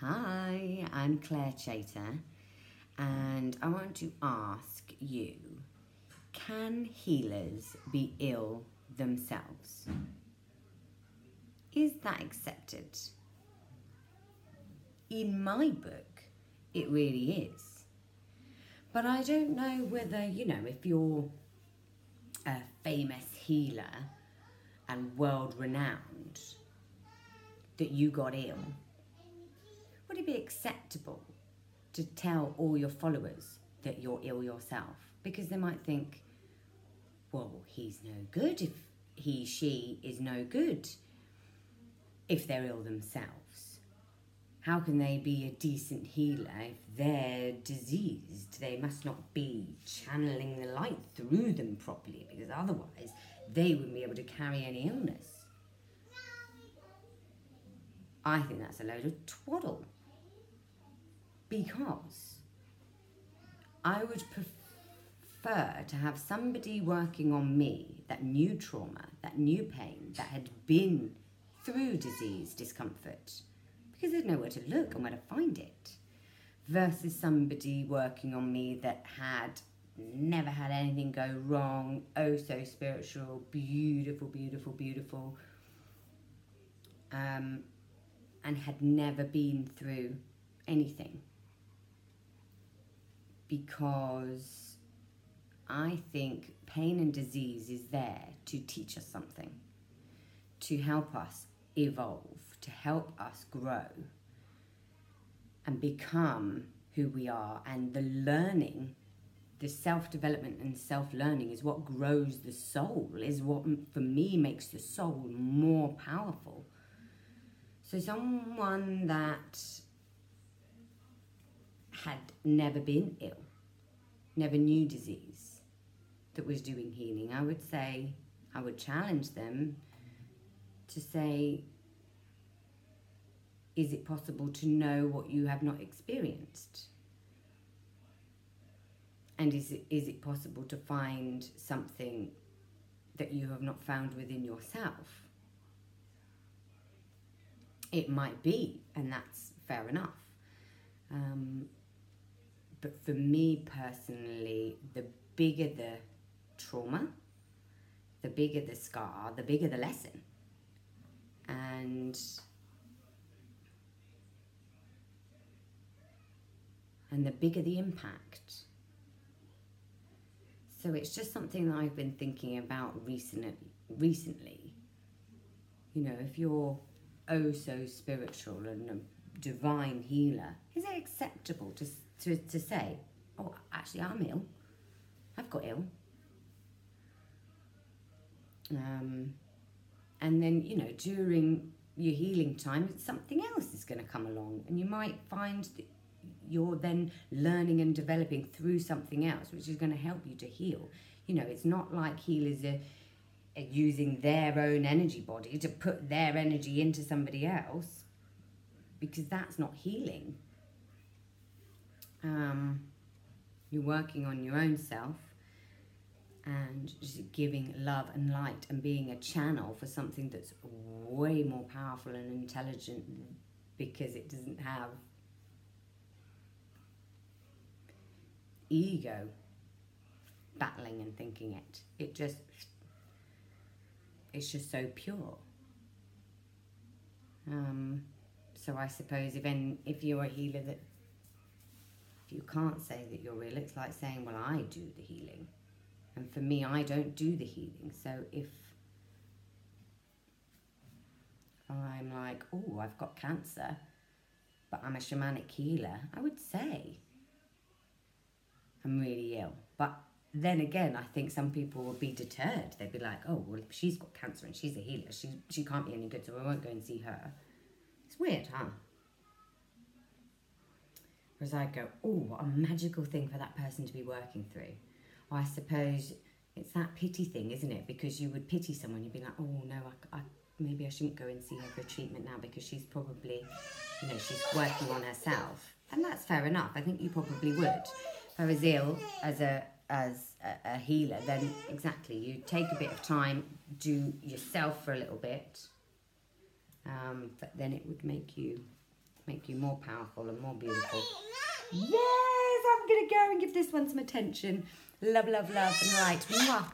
Hi, I'm Claire Chater, and I want to ask you, can healers be ill themselves? Is that accepted? In my book, it really is. But I don't know whether, if you're a famous healer and world-renowned, that you got ill. Would it be acceptable to tell all your followers that you're ill yourself? Because they might think, well, he's no good if he, she is no good if they're ill themselves. How can they be a decent healer if they're diseased? They must not be channeling the light through them properly, because otherwise they wouldn't be able to carry any illness. I think that's a load of twaddle, because I would prefer to have somebody working on me that knew trauma, that knew pain, that had been through disease, discomfort, because they'd know where to look and where to find it, versus somebody working on me that had never had anything go wrong, oh so spiritual, beautiful, beautiful, beautiful, and had never been through anything. Because I think pain and disease is there to teach us something, to help us evolve, to help us grow and become who we are. And the learning, the self-development and self-learning is what grows the soul, is what for me makes the soul more powerful. So someone that had never been ill, never knew disease, that was doing healing, I would say, I would challenge them to say, is it possible to know what you have not experienced? And is it possible to find something that you have not found within yourself? It might be, and that's fair enough. But for me personally, the bigger the trauma, the bigger the scar, the bigger the lesson. And the bigger the impact. So it's just something that I've been thinking about recently. If you're oh so spiritual and a divine healer, is it acceptable to say, oh, actually I'm ill, I've got ill, and then during your healing time something else is going to come along, and you might find that you're then learning and developing through something else which is going to help you to heal. It's not like healers are using their own energy body to put their energy into somebody else, because that's not healing. You're working on your own self and just giving love and light and being a channel for something that's way more powerful and intelligent, because it doesn't have ego battling and thinking it just... It's just so pure. So I suppose if you're a healer that, if you can't say that you're ill, it's like saying, well, I do the healing. And for me, I don't do the healing. So if I'm like, oh, I've got cancer, but I'm a shamanic healer, I would say I'm really ill. But then again, I think some people would be deterred. They'd be like, oh, well, she's got cancer and she's a healer. She can't be any good, so I won't go and see her. It's weird, huh? Whereas I go, oh, what a magical thing for that person to be working through. Well, I suppose it's that pity thing, isn't it? Because you would pity someone. You'd be like, oh, no, maybe I shouldn't go and see her for treatment now, because she's probably, she's working on herself. And that's fair enough. I think you probably would. If I was ill as a healer, then exactly, you take a bit of time, do yourself for a little bit, but then it would make you make you more powerful and more beautiful. Yes, I'm going to go and give this one some attention. Love, love, love, and light. Mwah.